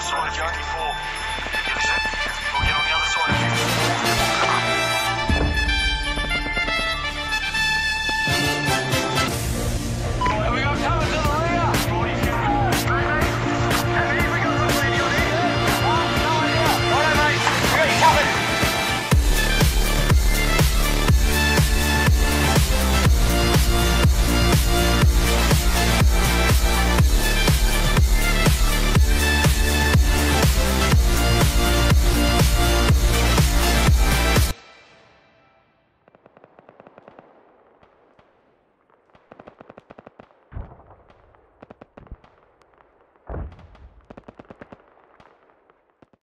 Suicide 54.